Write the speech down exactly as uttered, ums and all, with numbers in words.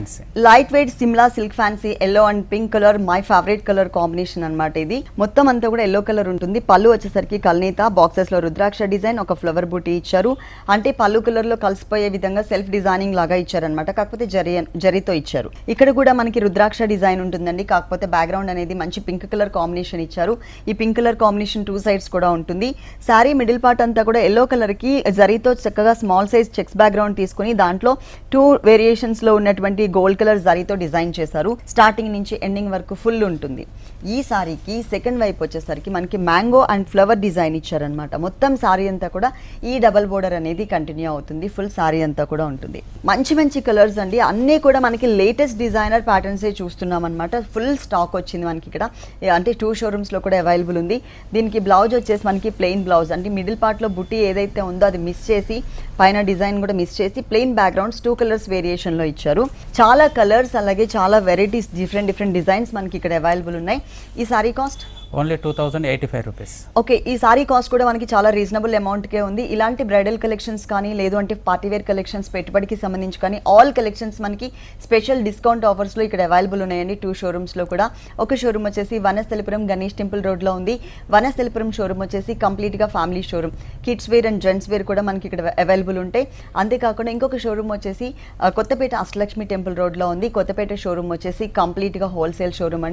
Fancy. Lightweight Simla silk fancy yellow and pink color my favorite color combination अन्नमाट इदी మొత్తం అంతా కూడా yellow color ఉంటుంది పల్లు వచ్చేసరికి కల్నేత బాక్సెస్ లో రుద్రాక్ష డిజైన్ ఒక ఫ్లవర్ బూటీ ఇచ్చారు అంటే పల్లు కలర్ లో కలిసిపోయే విధంగా సెల్ఫ్ డిజైనింగ్ లాగా ఇచ్చారు అన్నమాట కాకపోతే జరీ జరీతో ఇచ్చారు ఇక్కడ కూడా మనకి రుద్రాక్ష డిజైన్ ఉంటుందండి కాకపోతే బ్యాక్ గ్రౌండ్ అనేది మంచి పింక్ కలర్ కాంబినేషన్ ఇచ్చారు ఈ pink colour combination two sides కూడా ఉంటుంది సారీ మిడిల్ పార్ట్ అంతా కూడా yellow color కి జరీతో చక్కగా small size checks background తీసుకొని దాంట్లో టూ వేరియేషన్స్ లో ఉన్నటువంటి gold color zari to design chesaru starting nunchi ending varaku full untundi ee saree ki second wipe vachesariki manaki mango and flower design ichcharu anamata mottham saree anta kuda ee double border anedi continue avutundi full saree anta kuda untundi manchi manchi colors andi anni kuda manaki latest designer patterns e chustunnam anamata full stock ochindi manaki ikkada ante two showrooms lo kuda available undi deeniki blouse vachesi manaki plain blouse ante middle part lo butti edaithe undo adi miss chesi paina design kuda miss chesi plain backgrounds two colors variation lo ichcharu చాలా colours అలాగే చాలా varieties different different designs మనకి ఇక్కడ available ఉన్నాయి ఈ sari cost only two thousand eighty-five rupees okay ee saree cost kuda manaki chaala reasonable amount ke undi ilanti bridal collections kaani ledu ante party wear collections pettubadiki sambandhinchi kaani all collections manaki special discount offers lo ikkada available unnayandi two showrooms lo kuda oka showroom vachesi Vanasthalipuram Ganesh Temple Road lo undi Vanasthalipuram showroom vachesi complete ga family showroom kids wear and gents wear kuda manaki ikkada available untayi ante kaakunda inkoka showroom vachesi Kottapeta Astralakshmi Temple Road lo undi Kottapeta showroom vachesi complete ga wholesale showroom